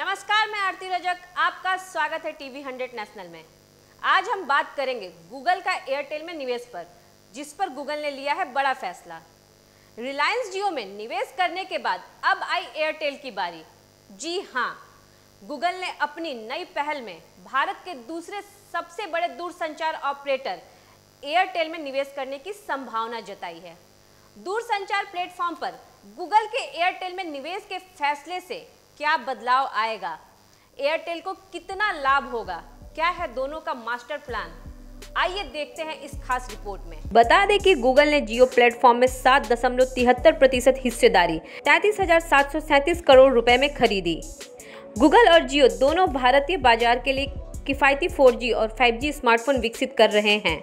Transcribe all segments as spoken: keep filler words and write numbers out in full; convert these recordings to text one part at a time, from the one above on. नमस्कार, मैं आरती रजक, आपका स्वागत है टीवी हंड्रेड नेशनल में। आज हम बात करेंगे गूगल का एयरटेल में निवेश पर, जिस पर गूगल ने लिया है बड़ा फैसला। रिलायंस जियो में निवेश करने के बाद अब आई एयरटेल की बारी। जी हाँ, गूगल ने अपनी नई पहल में भारत के दूसरे सबसे बड़े दूरसंचार ऑपरेटर एयरटेल में निवेश करने की संभावना जताई है। दूरसंचार प्लेटफॉर्म पर गूगल के एयरटेल में निवेश के फैसले से क्या बदलाव आएगा, एयरटेल को कितना लाभ होगा, क्या है दोनों का मास्टर प्लान, आइए देखते हैं इस खास रिपोर्ट में। बता दें कि गूगल ने जियो प्लेटफॉर्म में सात दशमलव तिहत्तर प्रतिशत हिस्सेदारी तैंतीस हजार सात सौ सैंतीस करोड़ रुपए में खरीदी। गूगल और जियो दोनों भारतीय बाजार के लिए किफ़ायती फोर जी और फाइव जी स्मार्टफोन विकसित कर रहे हैं।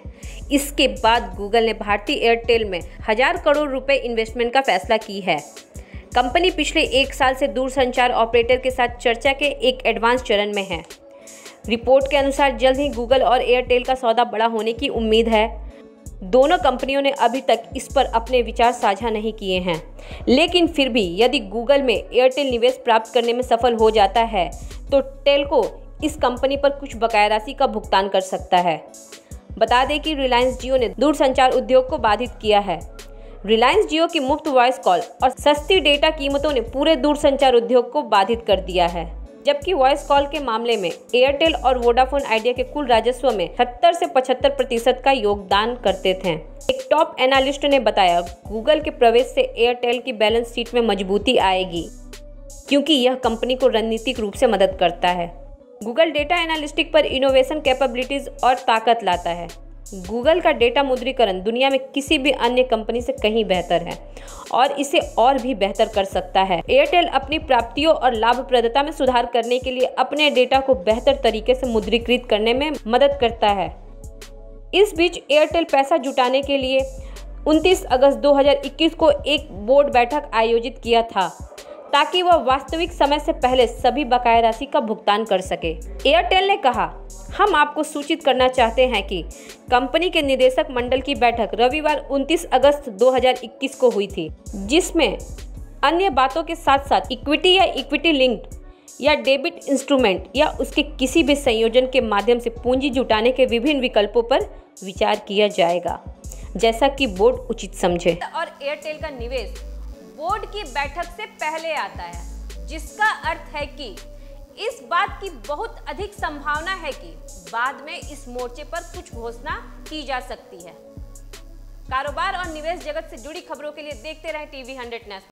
इसके बाद गूगल ने भारतीय एयरटेल में हजार करोड़ रुपए इन्वेस्टमेंट का फैसला की है। कंपनी पिछले एक साल से दूरसंचार ऑपरेटर के साथ चर्चा के एक एडवांस चरण में है। रिपोर्ट के अनुसार जल्द ही गूगल और एयरटेल का सौदा बड़ा होने की उम्मीद है। दोनों कंपनियों ने अभी तक इस पर अपने विचार साझा नहीं किए हैं, लेकिन फिर भी यदि गूगल में एयरटेल निवेश प्राप्त करने में सफल हो जाता है तो टेल्को इस कंपनी पर कुछ बकाया राशि का भुगतान कर सकता है। बता दें कि रिलायंस जियो ने दूरसंचार उद्योग को बाधित किया है। रिलायंस जियो की मुफ्त वॉइस कॉल और सस्ती डेटा कीमतों ने पूरे दूरसंचार उद्योग को बाधित कर दिया है, जबकि वॉइस कॉल के मामले में एयरटेल और वोडाफोन आइडिया के कुल राजस्व में सत्तर से पचहत्तर प्रतिशत का योगदान करते थे। एक टॉप एनालिस्ट ने बताया, गूगल के प्रवेश से एयरटेल की बैलेंस शीट में मजबूती आएगी, क्योंकि यह कंपनी को रणनीतिक रूप से मदद करता है। गूगल डेटा एनालिटिक्स पर इनोवेशन कैपेबिलिटीज और ताकत लाता है। गूगल का डेटा मुद्रीकरण दुनिया में किसी भी अन्य कंपनी से कहीं बेहतर है और इसे और भी बेहतर कर सकता है। एयरटेल अपनी प्राप्तियों और लाभप्रदता में सुधार करने के लिए अपने डेटा को बेहतर तरीके से मुद्रीकृत करने में मदद करता है। इस बीच एयरटेल पैसा जुटाने के लिए उनतीस अगस्त दो हज़ार इक्कीस को एक बोर्ड बैठक आयोजित किया था, ताकि वह वास्तविक समय से पहले सभी बकाया राशि का भुगतान कर सके। एयरटेल ने कहा, हम आपको सूचित करना चाहते हैं कि कंपनी के निदेशक मंडल की बैठक रविवार उनतीस अगस्त दो हज़ार इक्कीस को हुई थी, जिसमें अन्य बातों के साथ साथ इक्विटी या इक्विटी लिंक्ड या डेबिट इंस्ट्रूमेंट या उसके किसी भी संयोजन के माध्यम से पूंजी जुटाने के विभिन्न विकल्पों पर विचार किया जाएगा, जैसा कि बोर्ड उचित समझे। और एयरटेल का निवेश बोर्ड की बैठक से पहले आता है, जिसका अर्थ है कि इस बात की बहुत अधिक संभावना है कि बाद में इस मोर्चे पर कुछ घोषणा की जा सकती है। कारोबार और निवेश जगत से जुड़ी खबरों के लिए देखते रहें टीवी हंड्रेड नेशनल।